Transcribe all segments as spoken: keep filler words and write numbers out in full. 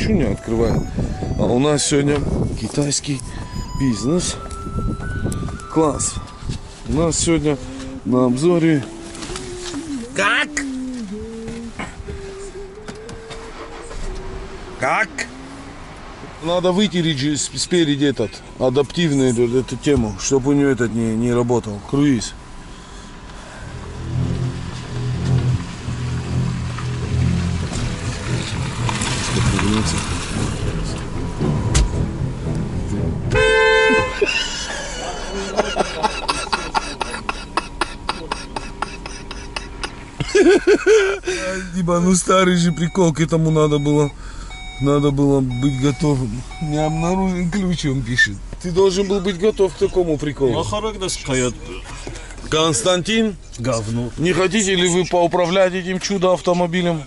ничего не открывает. А у нас сегодня китайский бизнес класс. У нас сегодня на обзоре как? Как? Надо вытереть спереди этот адаптивный эту тему, чтобы у нее этот не, не работал. Круиз. Диба, ну старый же прикол, к этому надо было. Надо было быть готовым. Не обнаружен ключ, он пишет. Ты должен был быть готов к такому приколу. Константин, говно. Не хотите ли вы поуправлять этим чудо-автомобилем?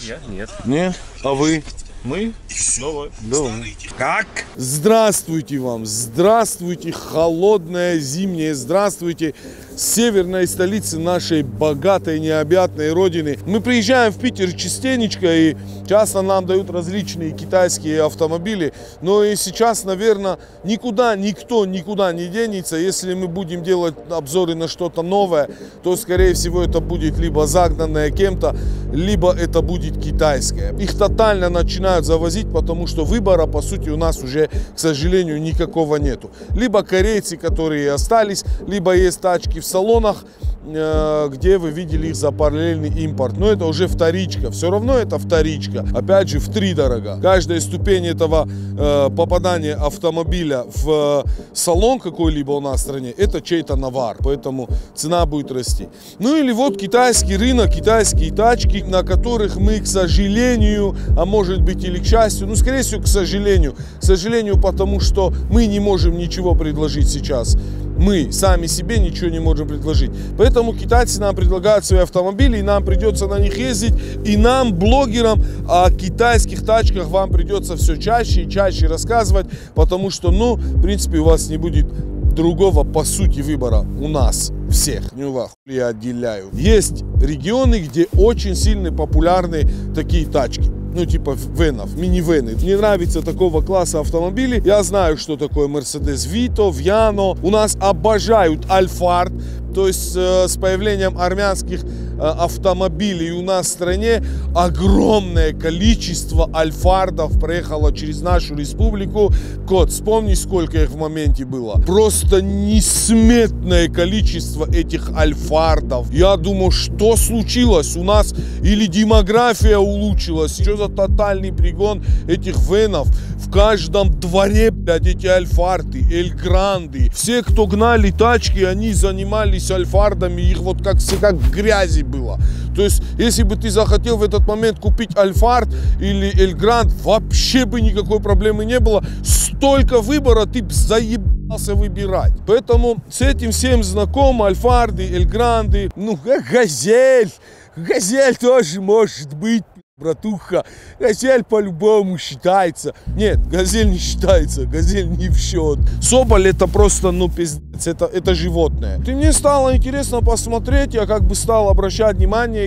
Я? Нет. Нет? А вы? Мы? Давай. Давай. Как? Здравствуйте вам. Здравствуйте, холодное зимнее. Здравствуйте. Северной столицы нашей богатой, необъятной родины. Мы приезжаем в Питер частенечко, и часто нам дают различные китайские автомобили. Но и сейчас, наверное, никуда, никто никуда не денется. Если мы будем делать обзоры на что-то новое, то, скорее всего, это будет либо загнанное кем-то, либо это будет китайское. Их тотально начинают завозить, потому что выбора, по сути, у нас уже, к сожалению, никакого нету. Либо корейцы, которые остались, либо есть тачки в В салонах, где вы видели их за параллельный импорт. Но это уже вторичка. Все равно это вторичка. Опять же, в три дорога. Каждая ступень этого э, попадания автомобиля в салон какой-либо у нас в стране, это чей-то навар. Поэтому цена будет расти. Ну или вот китайский рынок, китайские тачки, на которых мы, к сожалению, а может быть или к счастью, ну скорее всего, к сожалению. К сожалению, потому что мы не можем ничего предложить сейчас. Мы сами себе ничего не можем предложить. Поэтому китайцы нам предлагают свои автомобили, и нам придется на них ездить. И нам, блогерам, о китайских тачках вам придется все чаще и чаще рассказывать, потому что, ну, в принципе, у вас не будет другого, по сути, выбора у нас всех. Не увагу, я отделяю. Есть регионы, где очень сильно популярны такие тачки. Ну, типа венов, мини-вены. Мне нравится такого класса автомобилей. Я знаю, что такое Mercedes Vito, Viano. У нас обожают Альфард. То есть э, с появлением армянских э, автомобилей у нас в стране огромное количество альфардов проехало через нашу республику. Кот, вспомни, сколько их в моменте было. Просто несметное количество этих альфардов. Я думаю, что случилось? У нас или демография улучшилась? Что за тотальный пригон этих венов? В каждом дворе, блядь, эти альфарды, эльгранды. Все, кто гнали тачки, они занимались альфардами, их вот как все как в грязи было. То есть, если бы ты захотел в этот момент купить альфард или эльгранд, вообще бы никакой проблемы не было. Столько выбора, ты заебался выбирать. Поэтому с этим всем знакомы альфарды, эльгранды. Ну, газель, газель тоже может быть. Братуха, газель по-любому считается. Нет, газель не считается, газель не в счет. Соболь это просто, ну, пиздец, это, это животное. И мне стало интересно посмотреть, я как бы стал обращать внимание.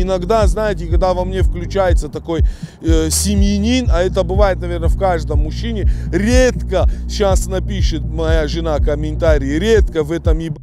Иногда, знаете, когда во мне включается такой э, семьянин, а это бывает, наверное, в каждом мужчине, редко, сейчас напишет моя жена комментарий, редко в этом ебать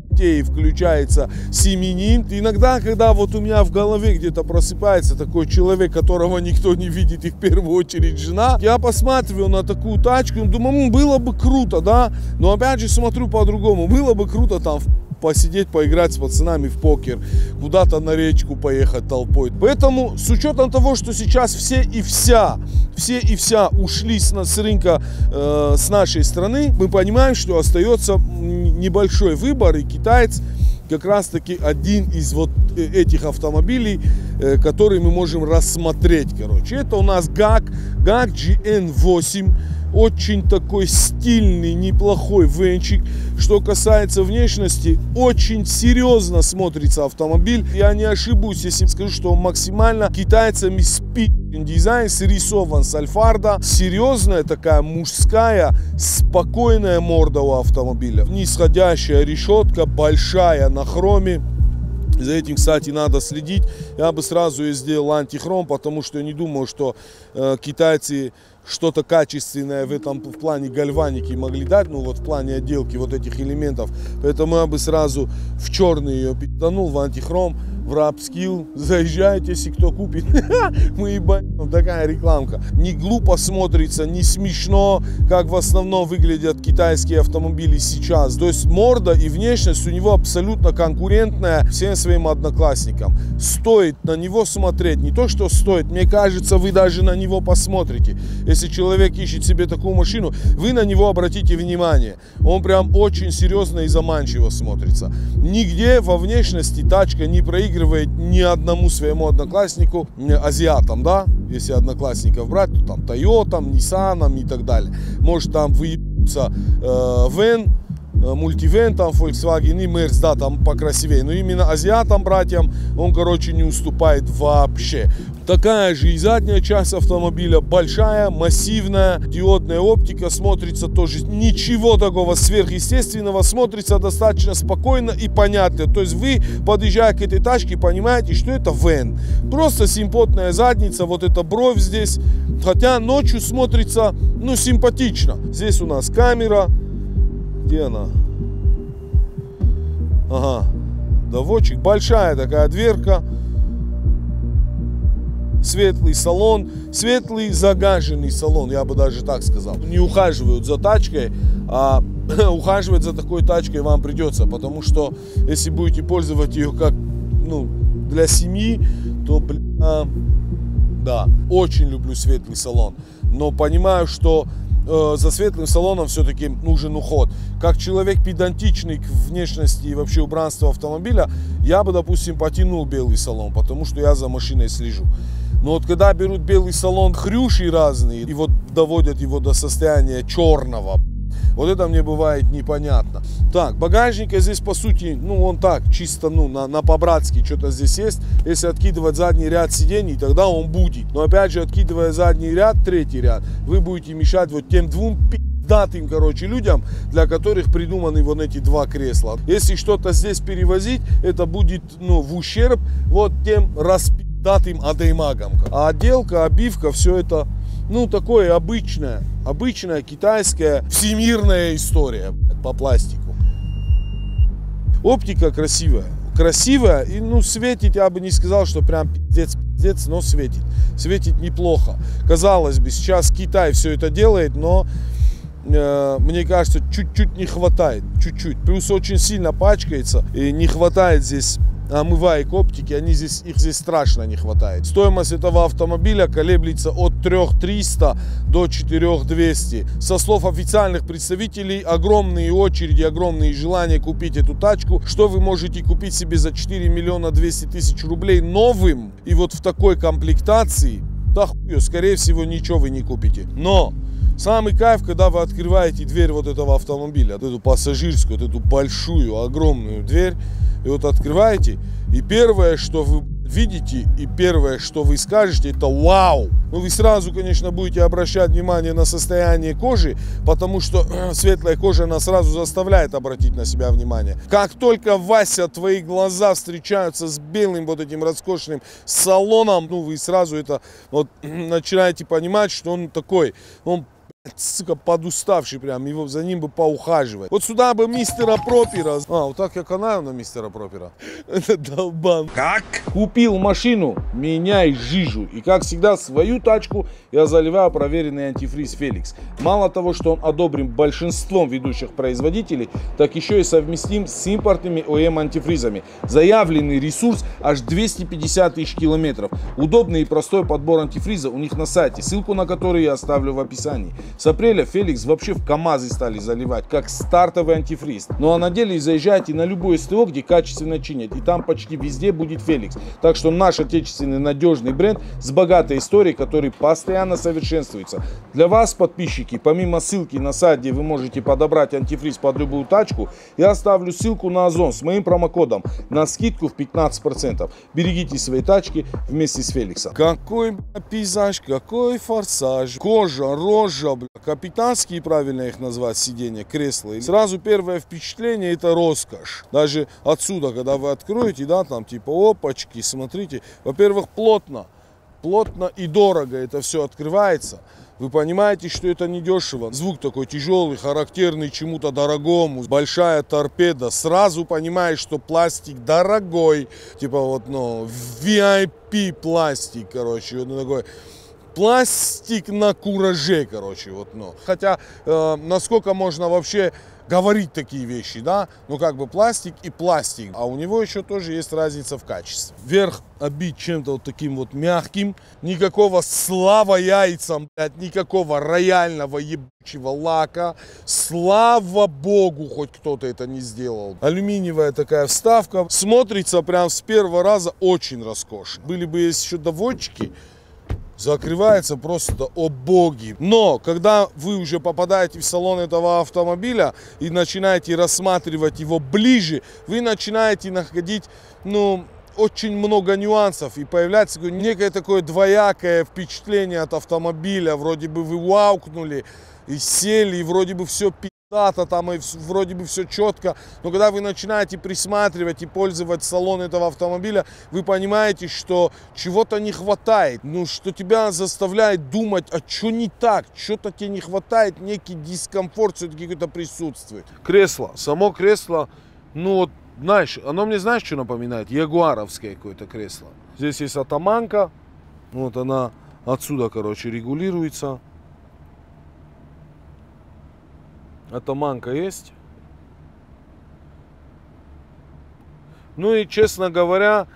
включается семьянин. Иногда, когда вот у меня в голове где-то просыпается такой человек, которого никто не видит, и в первую очередь жена, я посматриваю на такую тачку, думаю, было бы круто, да, но опять же смотрю по-другому, было бы круто там посидеть, поиграть с пацанами в покер, куда-то на речку поехать толпой. Поэтому, с учетом того, что сейчас все и вся, все и вся ушли с, с рынка э, с нашей страны, мы понимаем, что остается небольшой выбор, и китаец как раз-таки один из вот этих автомобилей, э, которые мы можем рассмотреть, короче. Это у нас джи эй си джи эн восемь. Очень такой стильный, неплохой венчик. Что касается внешности, очень серьезно смотрится автомобиль. Я не ошибусь, если скажу, что он максимально китайцами спит. Дизайн срисован с альфарда. Серьезная такая мужская, спокойная морда у автомобиля. Нисходящая решетка, большая на хроме. И за этим, кстати, надо следить. Я бы сразу и сделал антихром, потому что я не думаю, что э, китайцы что-то качественное в этом в плане гальваники могли дать, ну вот в плане отделки вот этих элементов. Поэтому я бы сразу в черный ее пи***нул, в антихром, в WrapSkill. Заезжайте, если кто купит. Мы ебанем, такая рекламка. Не глупо смотрится, не смешно, как в основном выглядят китайские автомобили сейчас. То есть морда и внешность у него абсолютно конкурентная всем своим одноклассникам. Стоит на него смотреть, не то что стоит, мне кажется, вы даже на него посмотрите. Если человек ищет себе такую машину, вы на него обратите внимание. Он прям очень серьезно и заманчиво смотрится. Нигде во внешности тачка не проигрывает ни одному своему однокласснику, азиатам, да? Если одноклассников брать, то там Тойотам, Ниссанам и так далее. Может там выебутся Вен, Мультивен, там Volkswagen и Мерс, да, там покрасивее. Но именно азиатам, братьям, он, короче, не уступает вообще. Такая же и задняя часть автомобиля, большая, массивная, диодная оптика, смотрится тоже ничего такого сверхъестественного, смотрится достаточно спокойно и понятно. То есть вы, подъезжая к этой тачке, понимаете, что это Вен. Просто симпотная задница, вот эта бровь здесь, хотя ночью смотрится, ну, симпатично. Здесь у нас камера. Где она? Ага, доводчик. Большая такая дверка. Светлый салон. Светлый загаженный салон, я бы даже так сказал. Не ухаживают за тачкой, а ухаживать за такой тачкой вам придется. Потому что, если будете пользоваться ее как, ну, для семьи, то, бля, да. Очень люблю светлый салон. Но понимаю, что за светлым салоном все-таки нужен уход. Как человек педантичный к внешности и вообще убранству автомобиля, я бы, допустим, потянул белый салон, потому что я за машиной слежу. Но вот когда берут белый салон хрюши разные и вот доводят его до состояния черного, вот это мне бывает непонятно. Так, багажника здесь, по сути, ну, он так, чисто, ну, на, на по-братски что-то здесь есть. Если откидывать задний ряд сидений, тогда он будет. Но, опять же, откидывая задний ряд, третий ряд, вы будете мешать вот тем двум пи***датым, короче, людям, для которых придуманы вот эти два кресла. Если что-то здесь перевозить, это будет, ну, в ущерб вот тем распи***датым адеймагам. А отделка, обивка, все это... Ну, такое обычное, обычная китайская всемирная история по пластику. Оптика красивая. Красивая и, ну, светит, я бы не сказал, что прям пиздец, пиздец, но светит. Светит неплохо. Казалось бы, сейчас Китай все это делает, но... Мне кажется, чуть-чуть не хватает, чуть-чуть. Плюс очень сильно пачкается и не хватает здесь омываек оптики, они здесь, их здесь страшно не хватает. Стоимость этого автомобиля колеблется от трёх тысяч трёхсот до четырёх тысяч двухсот. Со слов официальных представителей, огромные очереди, огромные желания купить эту тачку. Что вы можете купить себе за четыре миллиона двести тысяч рублей новым и вот в такой комплектации, да хуй, скорее всего, ничего вы не купите. Но... Самый кайф, когда вы открываете дверь вот этого автомобиля, вот эту пассажирскую, вот эту большую, огромную дверь, и вот открываете, и первое, что вы видите, и первое, что вы скажете, это «Вау!». Ну, вы сразу, конечно, будете обращать внимание на состояние кожи, потому что светлая кожа, она сразу заставляет обратить на себя внимание. Как только, Вася, твои глаза встречаются с белым вот этим роскошным салоном, ну, вы сразу это вот начинаете понимать, что он такой, он... Сука, подуставший прям, его, за ним бы поухаживать. Вот сюда бы мистера Пропера. А, вот так я канаю на мистера Пропера. Это долбан. Как? Купил машину, меняй жижу. И как всегда, свою тачку я заливаю проверенный антифриз Феликс. Мало того, что он одобрен большинством ведущих производителей, так еще и совместим с импортными ОМ антифризами. Заявленный ресурс аж двести пятьдесят тысяч километров. Удобный и простой подбор антифриза у них на сайте, ссылку на который я оставлю в описании. С апреля Феликс вообще в КамАЗы стали заливать, как стартовый антифриз. Ну а на деле заезжайте на любое СТО, где качественно чинят, и там почти везде будет Феликс. Так что наш отечественный надежный бренд с богатой историей, который постоянно совершенствуется. Для вас, подписчики, помимо ссылки на сайт, где вы можете подобрать антифриз под любую тачку, я оставлю ссылку на Озон с моим промокодом на скидку в пятнадцать процентов. Берегите свои тачки вместе с Феликсом. Какой пейзаж, какой форсаж, кожа, рожа, капитанские, правильно их назвать, сиденья, кресла. И сразу первое впечатление — это роскошь. Даже отсюда, когда вы откроете, да, там типа опачки, смотрите. Во-первых, плотно. Плотно и дорого это все открывается. Вы понимаете, что это не дешево. Звук такой тяжелый, характерный чему-то дорогому. Большая торпеда. Сразу понимаешь, что пластик дорогой. Типа вот, ну, ви ай пи пластик, короче. Вот такой пластик на кураже, короче. Вот, ну. Хотя, э, насколько можно вообще говорить такие вещи, да? Ну, как бы пластик и пластик. А у него еще тоже есть разница в качестве. Верх обит чем-то вот таким вот мягким. Никакого слава яйцам, блядь, никакого рояльного ебучего лака. Слава богу, хоть кто-то это не сделал. Алюминиевая такая вставка. Смотрится прям с первого раза очень роскошно. Были бы есть еще доводчики, закрывается просто, о боги. Но когда вы уже попадаете в салон этого автомобиля и начинаете рассматривать его ближе, вы начинаете находить, ну, очень много нюансов, и появляется некое такое двоякое впечатление от автомобиля. Вроде бы вы ваукнули и сели, и вроде бы все пи***. Дата там, и вроде бы все четко, но когда вы начинаете присматривать и пользоваться салон этого автомобиля, вы понимаете, что чего-то не хватает, ну, что тебя заставляет думать, а что не так, что-то тебе не хватает, некий дискомфорт все-таки какой-то присутствует. Кресло, само кресло, ну вот, знаешь, оно мне, знаешь, что напоминает? Ягуаровское какое-то кресло. Здесь есть атаманка, вот она отсюда, короче, регулируется. Атаманка есть. Ну и, честно говоря,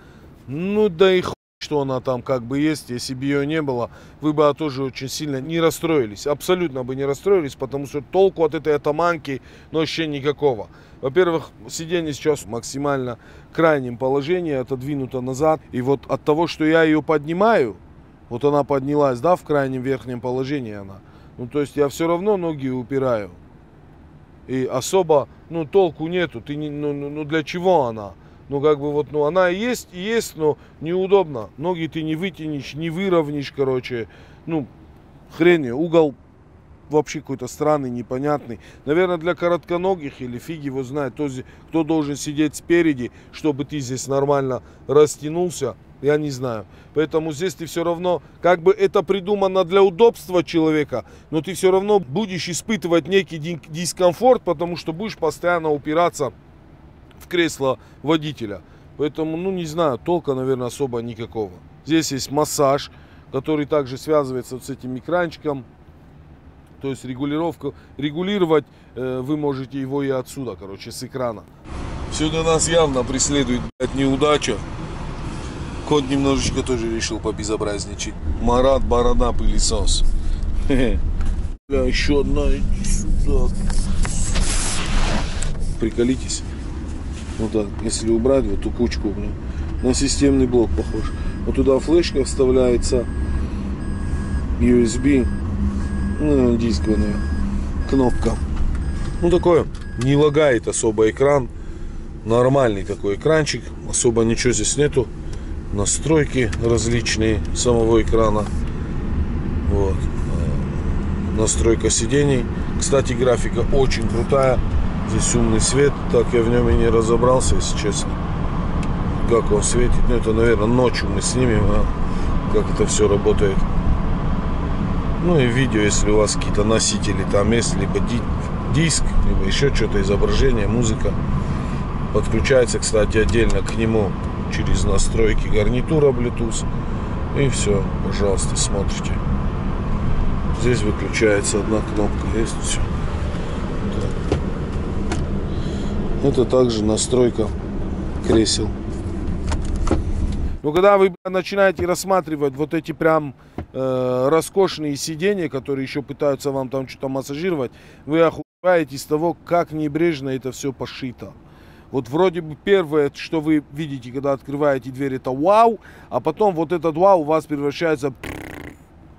ну да и хуй, что она там как бы есть. Если бы ее не было, вы бы тоже очень сильно не расстроились. Абсолютно бы не расстроились, потому что толку от этой атаманки, ну, вообще никакого. Во-первых, сиденье сейчас максимально в крайнем положении, отодвинуто назад. И вот от того, что я ее поднимаю, вот она поднялась, да, в крайнем верхнем положении она. Ну, то есть я все равно ноги упираю. И особо, ну, толку нету, ты не, ну, ну для чего она? Ну, как бы вот, ну, она и есть, и есть, но неудобно. Ноги ты не вытянешь, не выровняешь, короче. Ну, хрень, угол вообще какой-то странный, непонятный. Наверное, для коротконогих или фиг его знает, то есть, кто должен сидеть спереди, чтобы ты здесь нормально растянулся, я не знаю. Поэтому здесь ты все равно, как бы это придумано для удобства человека, но ты все равно будешь испытывать некий дискомфорт, потому что будешь постоянно упираться в кресло водителя. Поэтому, ну, не знаю, толка, наверное, особо никакого. Здесь есть массаж, который также связывается вот с этим экранчиком. То есть регулировка, регулировать э, вы можете его и отсюда, короче, с экрана. Сюда нас явно преследует, блядь, неудача. Кот немножечко тоже решил побезобразничать. Марат Борода, пылесос. Бля, еще одна. Приколитесь. Вот так, если убрать вот эту кучку, блин, на системный блок похож. Вот туда флешка вставляется, ю эс би, ну, дискованная кнопка. Ну, такое, не лагает особо экран. Нормальный такой экранчик, особо ничего здесь нету. Настройки различные самого экрана. Вот. Настройка сидений. Кстати, графика очень крутая. Здесь умный свет. Так я в нем и не разобрался, если честно. Как он светит. Ну, это, наверное, ночью мы снимем, а как это все работает. Ну и видео, если у вас какие-то носители там есть, либо диск, либо еще что-то, изображение, музыка. Подключается, кстати, отдельно к нему через настройки гарнитура Bluetooth, и все, пожалуйста, смотрите. Здесь выключается одна кнопка, есть все. Да. Это также настройка кресел. Но когда вы начинаете рассматривать вот эти прям э, роскошные сиденья, которые еще пытаются вам там что-то массажировать, вы охуеваете с того, как небрежно это все пошито. Вот вроде бы первое, что вы видите, когда открываете дверь, это вау, а потом вот этот вау у вас превращается,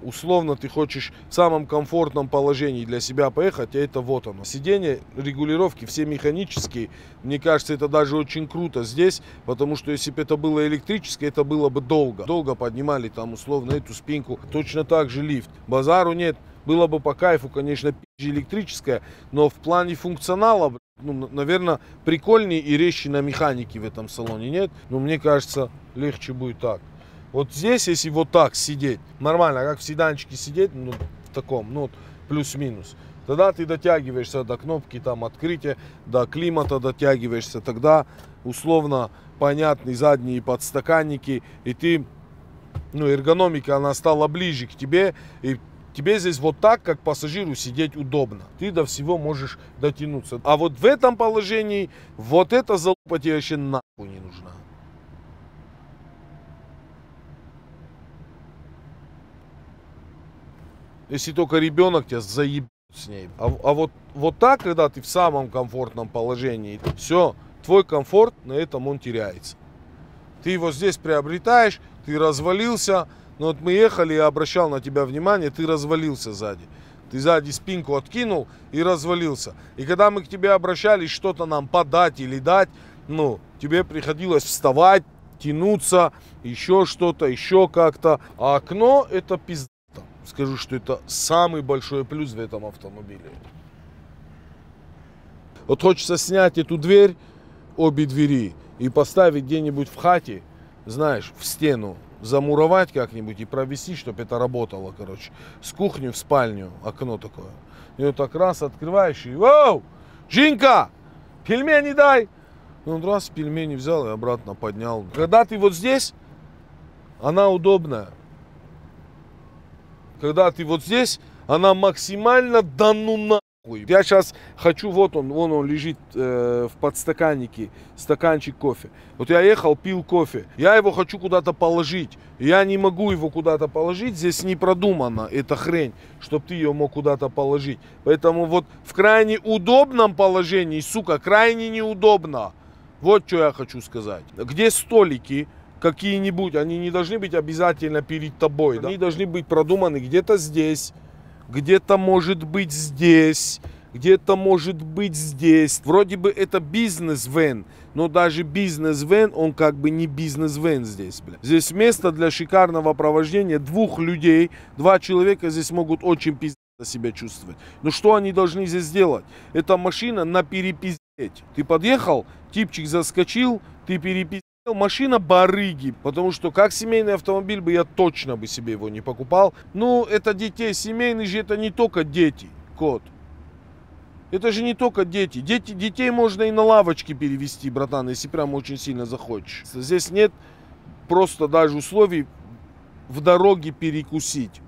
условно, ты хочешь в самом комфортном положении для себя поехать, а это вот оно. Сиденья, регулировки, все механические, мне кажется, это даже очень круто здесь, потому что если бы это было электрическое, это было бы долго. Долго поднимали там, условно, эту спинку. Точно так же лифт, базару нет. Было бы по кайфу, конечно, электрическая, но в плане функционала, ну, наверное, прикольнее и резче на механике в этом салоне, нет? Но мне кажется, легче будет так. Вот здесь, если вот так сидеть, нормально, как в седанчике сидеть, ну, в таком, ну, плюс-минус. Тогда ты дотягиваешься до кнопки там открытия, до климата дотягиваешься, тогда условно понятны задние подстаканники, и ты, ну, эргономика, она стала ближе к тебе, и тебе здесь вот так, как пассажиру, сидеть удобно. Ты до всего можешь дотянуться. А вот в этом положении вот эта залупа тебе вообще нахуй не нужна. Если только ребенок тебя заебет с ней. А, а вот, вот так, когда ты в самом комфортном положении, все, твой комфорт, на этом он теряется. Ты его здесь приобретаешь, ты развалился. Но вот мы ехали, я обращал на тебя внимание, ты развалился сзади. Ты сзади спинку откинул и развалился. И когда мы к тебе обращались, что-то нам подать или дать, ну, тебе приходилось вставать, тянуться, еще что-то, еще как-то. А окно — это пизда. Скажу, что это самый большой плюс в этом автомобиле. Вот хочется снять эту дверь, обе двери, и поставить где-нибудь в хате, знаешь, в стену. Замуровать как-нибудь и провести, чтобы это работало, короче. С кухни в спальню окно такое. И вот так раз открываешь и... Воу! Женька! Пельмени дай! И он раз пельмени взял и обратно поднял. Когда ты вот здесь, она удобная. Когда ты вот здесь, она максимально да ну нахуй. Я сейчас хочу, вот он, вон он лежит э, в подстаканнике, стаканчик кофе. Вот я ехал, пил кофе, я его хочу куда-то положить. Я не могу его куда-то положить, здесь не продумано эта хрень, чтобы ты ее мог куда-то положить. Поэтому вот в крайне удобном положении, сука, крайне неудобно. Вот что я хочу сказать. Где столики какие-нибудь, они не должны быть обязательно перед тобой. Да? Они должны быть продуманы где-то здесь, где-то может быть здесь, где-то может быть здесь. Вроде бы это бизнес-вэн, но даже бизнес-вэн, он как бы не бизнес-вэн здесь. Бля. Здесь место для шикарного провождения двух людей. Два человека здесь могут очень пиздец себя чувствовать. Но что они должны здесь сделать? Эта машина на перепиздеть. Ты подъехал, типчик заскочил, ты перепиздел. Машина барыги, потому что как семейный автомобиль бы я точно бы себе его не покупал. Ну, это детей, семейный же это не только дети, кот. Это же не только дети. Дети, детей можно и на лавочке перевести, братан, если прям очень сильно захочешь. Здесь нет просто даже условий в дороге перекусить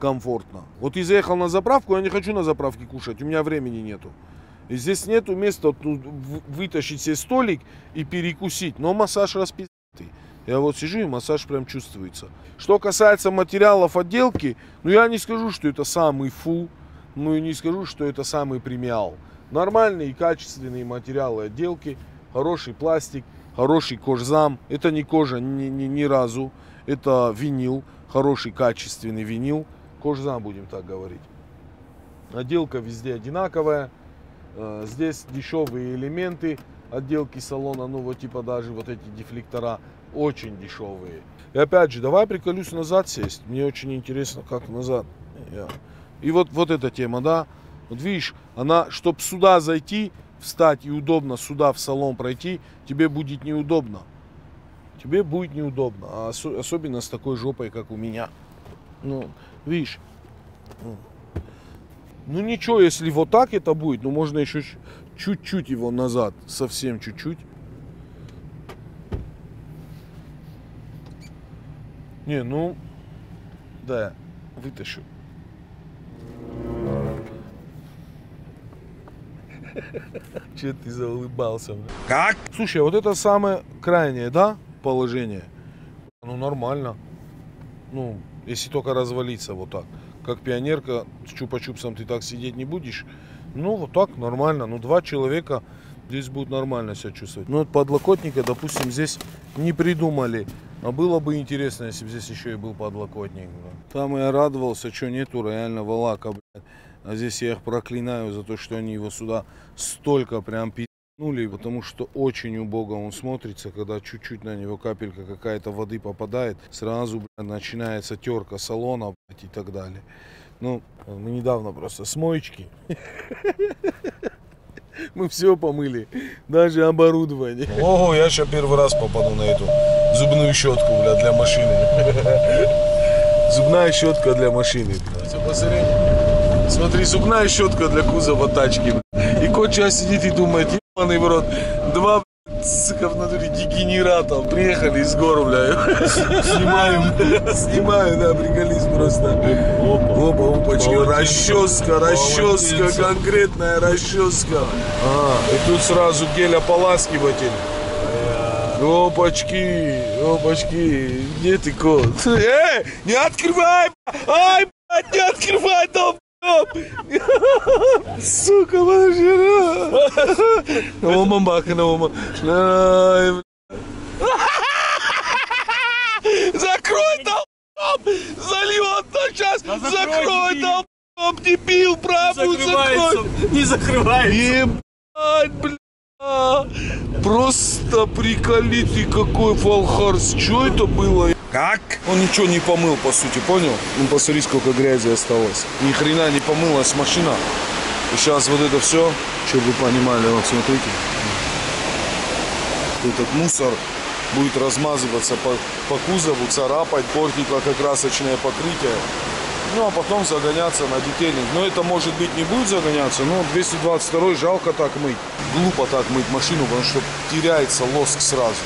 комфортно. Вот и заехал на заправку, я не хочу на заправке кушать, у меня времени нету. И здесь нету места вытащить себе столик и перекусить. Но массаж распиздатый. Я вот сижу, и массаж прям чувствуется. Что касается материалов отделки, ну я не скажу, что это самый фу. Ну и не скажу, что это самый премиал. Нормальные и качественные материалы отделки. Хороший пластик, хороший кожзам. Это не кожа ни, ни, ни разу. Это винил. Хороший качественный винил. Кожзам, будем так говорить. Отделка везде одинаковая. Здесь дешевые элементы отделки салона, ну вот типа даже вот эти дефлектора очень дешевые. И опять же, давай приколюсь назад сесть, мне очень интересно, как назад. И вот, вот эта тема, да, вот видишь, она, чтобы сюда зайти, встать и удобно сюда в салон пройти, тебе будет неудобно. Тебе будет неудобно, ос особенно с такой жопой, как у меня. Ну, видишь. Ну ничего, если вот так это будет, ну можно еще чуть-чуть его назад, совсем чуть-чуть. Не, ну, да, вытащу. Че ты заулыбался? Как? Слушай, вот это самое крайнее, да, положение? Ну нормально. Ну, если только развалиться вот так. Как пионерка, с чупа-чупсом ты так сидеть не будешь. Ну, вот так нормально. Ну, два человека здесь будут нормально себя чувствовать. Ну, вот подлокотника, допустим, здесь не придумали. А было бы интересно, если бы здесь еще и был подлокотник. Там я радовался, что нету реального лака, блядь. А здесь я их проклинаю за то, что они его сюда столько прям пи***нули. Потому что очень убого он смотрится, когда чуть-чуть на него капелька какая-то воды попадает. Сразу, блядь, начинается терка салона, блядь, и так далее. Ну, мы недавно просто с моечки. Мы все помыли, даже оборудование. Ого, я сейчас первый раз попаду на эту зубную щетку, бля, для машины. Зубная щетка для машины. Смотри, зубная щетка для кузова тачки. И кот сейчас сидит и думает, ебаный в рот, два, бля, сука, в натуре дегенератов приехали из гору, бля. Снимаем, снимаю, да, приколись просто. Опа, опа, опачки, расческа, расческа, конкретная расческа. А, и тут сразу гель ополаскиватель. Опачки, опачки, где ты, кот? Эй, не открывай, ай, блядь, не открывай, дом. Сука, подожди. Омамбака, омамбака. Закрой, долб! Зальет, да сейчас! Закрой, долб! Дебил, правую закрой! Не закрывай! Ебать, бля! Просто приколите, какой фалхарс! Что это было? Как? Он ничего не помыл, по сути, понял? Ну, посмотри, сколько грязи осталось. Ни хрена не помылась машина. И сейчас вот это все, чтобы вы понимали, вот смотрите. Этот мусор будет размазываться по, по кузову, царапать, портить лакокрасочное покрытие. Ну, а потом загоняться на детейлинг. Но это, может быть, не будет загоняться, но двести двадцать второй жалко так мыть. Глупо так мыть машину, потому что теряется лоск сразу.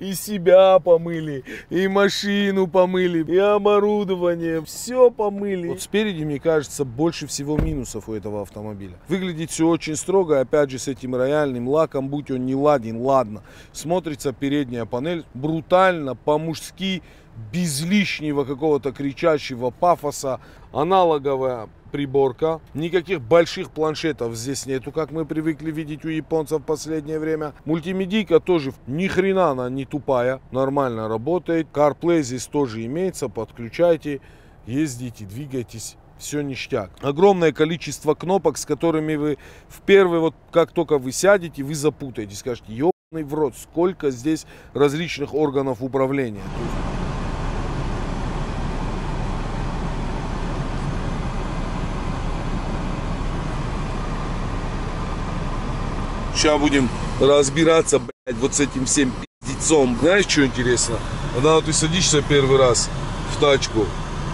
И себя помыли, и машину помыли, и оборудование, все помыли. Вот спереди, мне кажется, больше всего минусов у этого автомобиля. Выглядит все очень строго, опять же, с этим рояльным лаком, будь он не ладен, ладно. Смотрится передняя панель брутально, по-мужски, без лишнего какого-то кричащего пафоса, аналоговая приборка, никаких больших планшетов здесь нету, как мы привыкли видеть у японцев в последнее время. Мультимедийка тоже ни хрена она не тупая, нормально работает. CarPlay здесь тоже имеется, подключайте, ездите, двигайтесь. Все ништяк. Огромное количество кнопок, с которыми вы в первый, вот как только вы сядете, вы запутаетесь, скажете, ебаный в рот, сколько здесь различных органов управления. Сейчас будем разбираться, блядь, вот с этим всем пиздецом. Знаешь, что интересно? Когда ты садишься первый раз в тачку,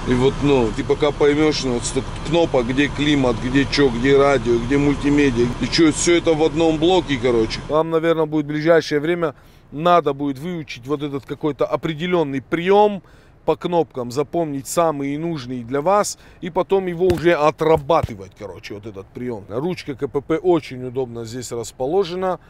и вот, ну, ты пока поймешь, ну, вот столько кнопок, где климат, где что, где радио, где мультимедиа, и что, все это в одном блоке, короче. Вам, наверное, будет в ближайшее время, надо будет выучить вот этот какой-то определенный прием по кнопкам, запомнить самые нужные для вас и потом его уже отрабатывать, короче, вот этот прием. Ручка КПП очень удобно здесь расположена.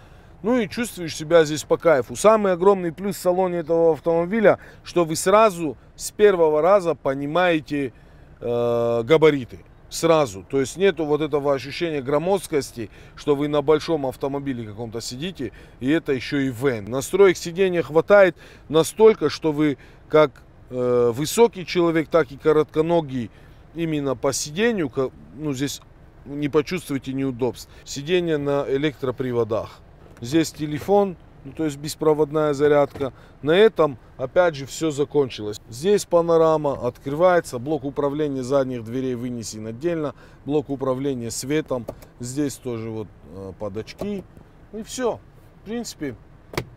Ну и чувствуешь себя здесь по кайфу. Самый огромный плюс в салоне этого автомобиля, что вы сразу с первого раза понимаете э, габариты. Сразу. То есть нету вот этого ощущения громоздкости, что вы на большом автомобиле каком-то сидите, и это еще и вэн. Настроек сидения хватает настолько, что вы как высокий человек, так и коротконогий, именно по сидению, ну, здесь не почувствуете неудобств. Сиденье на электроприводах. Здесь телефон, ну, то есть беспроводная зарядка. На этом, опять же, все закончилось. Здесь панорама открывается, блок управления задних дверей вынесен отдельно, блок управления светом. Здесь тоже вот под очки. И все. В принципе,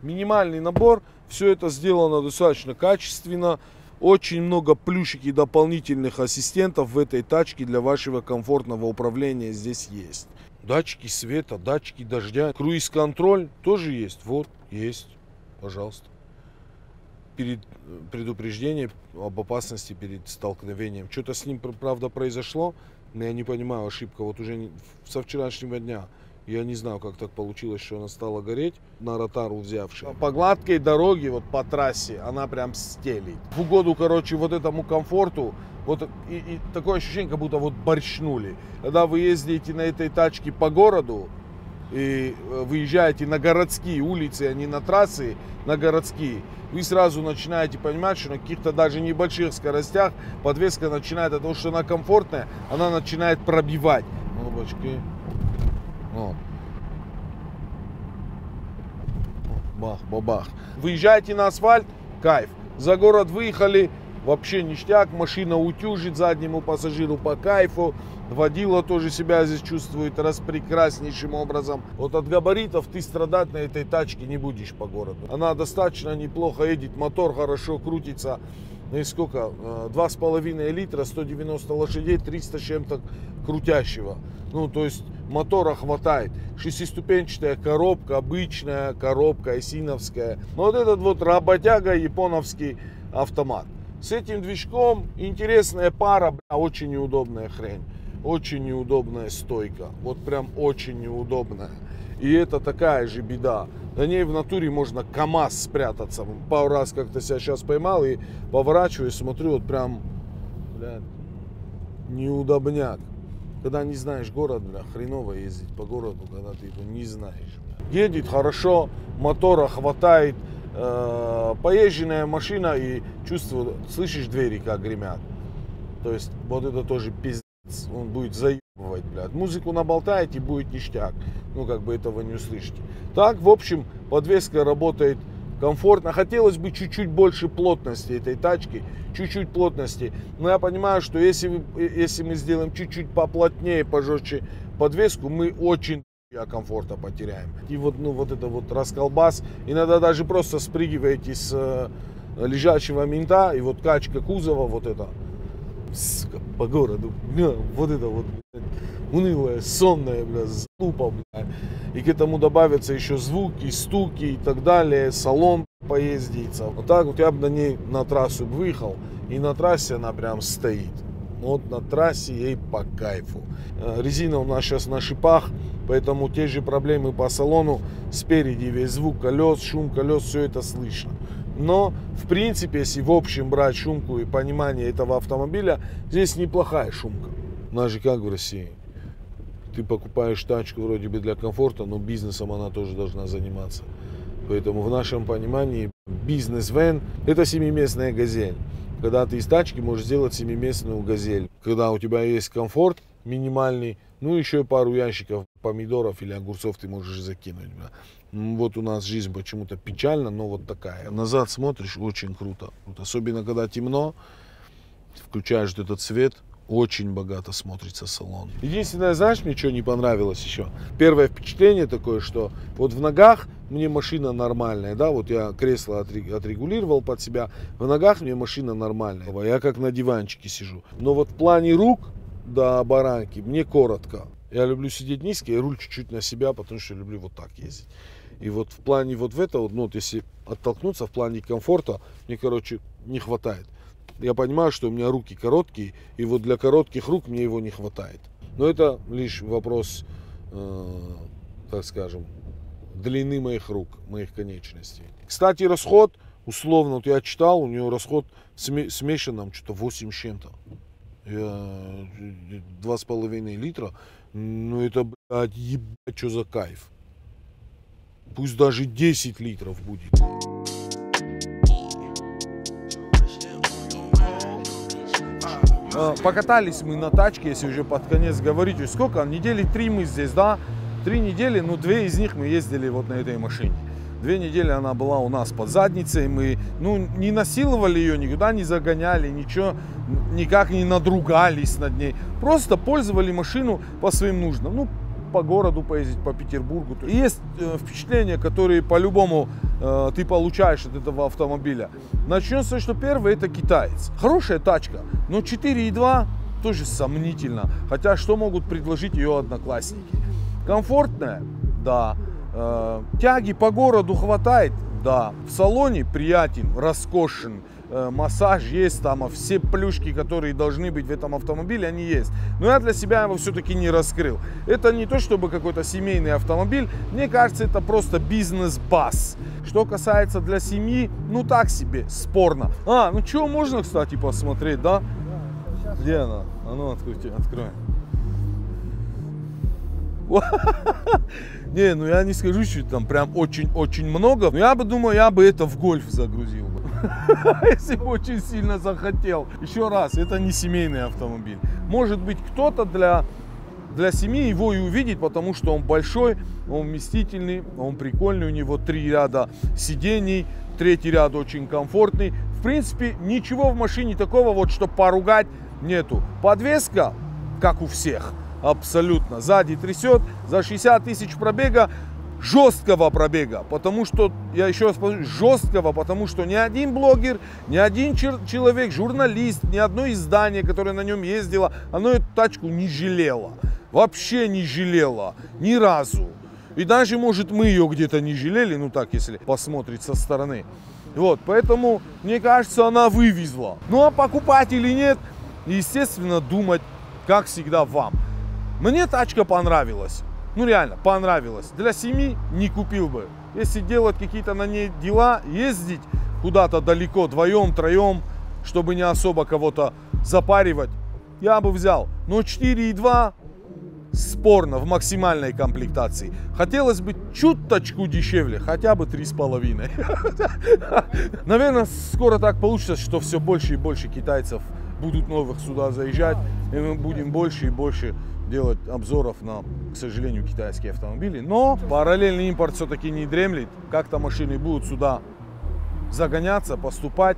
минимальный набор. Все это сделано достаточно качественно. Очень много плюшек и дополнительных ассистентов в этой тачке для вашего комфортного управления здесь есть. Датчики света, датчики дождя, круиз-контроль тоже есть. Вот, есть, пожалуйста. Перед предупреждение об опасности перед столкновением. Что-то с ним, правда, произошло, но я не понимаю, ошибка. Вот уже со вчерашнего дня. Я не знаю, как так получилось, что она стала гореть, на ротару взявши. По гладкой дороге, вот по трассе, она прям стелит. В угоду, короче, вот этому комфорту, вот и, и такое ощущение, как будто вот борщнули. Когда вы ездите на этой тачке по городу и выезжаете на городские улицы, а не на трассы, на городские, вы сразу начинаете понимать, что на каких-то даже небольших скоростях подвеска начинает от того, что она комфортная, она начинает пробивать. Опачки. Вот. Бах, бабах. Выезжаете на асфальт, кайф. За город выехали, Вообще ништяк, машина утюжит заднему пассажиру по кайфу. Водила тоже себя здесь чувствует распрекраснейшим образом. Вот от габаритов ты страдать на этой тачке не будешь по городу. Она достаточно неплохо едет, мотор хорошо крутится. Ну и сколько? два с половиной литра, сто девяносто лошадей, триста с чем-то крутящего. Ну, то есть мотора хватает. Шестиступенчатая коробка, обычная коробка, айсиновская. Но вот этот вот работяга, японовский автомат. С этим движком интересная пара, бля, очень неудобная хрень. Очень неудобная стойка. Вот прям очень неудобная. И это такая же беда. На ней в натуре можно КамАЗ спрятаться. Пару раз как-то себя сейчас поймал и поворачиваю, смотрю, вот прям, бля, неудобняк. Когда не знаешь город, бля, хреново ездить по городу, когда ты его не знаешь. Бля. Едет хорошо, мотора хватает, э, поезженная машина, и чувствую, слышишь, двери как гремят. То есть вот это тоже пиздец. Он будет заебывать, блядь. Музыку наболтаете, будет ништяк. Ну, как бы этого не услышите. Так, в общем, подвеска работает комфортно. Хотелось бы чуть-чуть больше плотности этой тачки. Чуть-чуть плотности. Но я понимаю, что если, если мы сделаем чуть-чуть поплотнее, пожестче подвеску, мы очень комфорта потеряем. И вот, ну, вот это вот расколбас. Иногда даже просто спрыгиваете с э, лежачего мента. И вот качка кузова, вот это. По городу, бля, вот это вот, бля, унылая, сонная, бля, залупа, бля. И к этому добавятся еще звуки, стуки и так далее, салон поездится. Вот так вот я бы на ней на трассу выехал, и на трассе она прям стоит. Вот на трассе ей по кайфу. Резина у нас сейчас на шипах, поэтому те же проблемы по салону. Спереди весь звук колес, шум колес, все это слышно. Но, в принципе, если в общем брать шумку и понимание этого автомобиля, здесь неплохая шумка. У нас же как в России? Ты покупаешь тачку вроде бы для комфорта, но бизнесом она тоже должна заниматься. Поэтому в нашем понимании бизнес-вэн – это семиместная «Газель». Когда ты из тачки можешь сделать семиместную «Газель». Когда у тебя есть комфорт минимальный, ну еще и пару ящиков помидоров или огурцов ты можешь закинуть. Вот у нас жизнь почему-то печальна, но вот такая. Назад смотришь, очень круто. Вот особенно когда темно, включаешь этот свет, очень богато смотрится салон. Единственное, знаешь, мне что не понравилось еще? Первое впечатление такое, что вот в ногах мне машина нормальная, да, вот я кресло отрегулировал под себя, в ногах мне машина нормальная, я как на диванчике сижу. Но вот в плане рук, да, баранки, мне коротко. Я люблю сидеть низко и руль чуть-чуть на себя, потому что я люблю вот так ездить. И вот в плане вот в это, ну вот если оттолкнуться, в плане комфорта, мне, короче, не хватает. Я понимаю, что у меня руки короткие, и вот для коротких рук мне его не хватает. Но это лишь вопрос, э, так скажем, длины моих рук, моих конечностей. Кстати, расход, условно, вот я читал, у него расход в смешанном что-то восемь с чем-то. два с половиной литра. Ну это, блядь, ебать, что за кайф. Пусть даже десять литров будет. Покатались мы на тачке, если уже под конец говорить. Сколько? Недели три мы здесь, да? Три недели, ну две из них мы ездили вот на этой машине. Две недели она была у нас под задницей, мы, ну, не насиловали ее, никуда не загоняли, ничего, никак не надругались над ней. Просто пользовали машину по своим нуждам, ну, по городу поездить, по Петербургу. И есть э, впечатления, которые по-любому э, ты получаешь от этого автомобиля. Начнем с того, что первое, это китаец. Хорошая тачка, но четыре и два тоже сомнительно, хотя что могут предложить ее одноклассники? Комфортная? Да. Тяги по городу хватает, да. В салоне приятен, роскошен, массаж есть, там все плюшки, которые должны быть в этом автомобиле, они есть. Но я для себя его все-таки не раскрыл. Это не то, чтобы какой-то семейный автомобиль, мне кажется, это просто бизнес-бас. Что касается для семьи, ну так себе, спорно. А, ну чего можно, кстати, посмотреть, да? Да. Где она? А ну откройте, откроем. Не, ну я не скажу, что там прям очень-очень много. Но я бы, думаю, я бы это в гольф загрузил бы. Если бы очень сильно захотел. Еще раз, это не семейный автомобиль. Может быть, кто-то для, для семьи его и увидит, потому что он большой, он вместительный, он прикольный. У него три ряда сидений, третий ряд очень комфортный. В принципе, ничего в машине такого, вот что поругать, нету. Подвеска, как у всех, абсолютно. Сзади трясет, за шестьдесят тысяч пробега, жесткого пробега. Потому что, я еще раз повторю, жесткого, потому что ни один блогер, ни один человек, журналист, ни одно издание, которое на нем ездило, оно эту тачку не жалело. Вообще не жалело. Ни разу. И даже, может, мы ее где-то не жалели, ну так, если посмотреть со стороны. Вот, поэтому, мне кажется, она вывезла. Ну, а покупать или нет, естественно, думать, как всегда, вам. Мне тачка понравилась. Ну, реально, понравилась. Для семьи не купил бы. Если делать какие-то на ней дела, ездить куда-то далеко, вдвоем, троем, чтобы не особо кого-то запаривать, я бы взял. Но четыре и два... спорно в максимальной комплектации. Хотелось бы чуточку дешевле, хотя бы три с половиной. Наверное, скоро так получится, что все больше и больше китайцев будут новых сюда заезжать, и мы будем больше и больше делать обзоров на, к сожалению, китайские автомобили. Но параллельный импорт все-таки не дремлет, как-то машины будут сюда загоняться, поступать.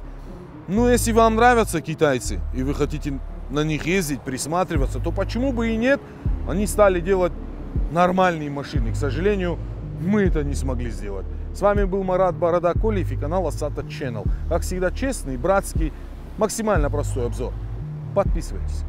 Ну, если вам нравятся китайцы и вы хотите на них ездить, присматриваться, то почему бы и нет? Они стали делать нормальные машины. К сожалению, мы это не смогли сделать. С вами был Марат Бородаколиев и канал Asata Channel. Как всегда, честный, братский, максимально простой обзор. Подписывайтесь.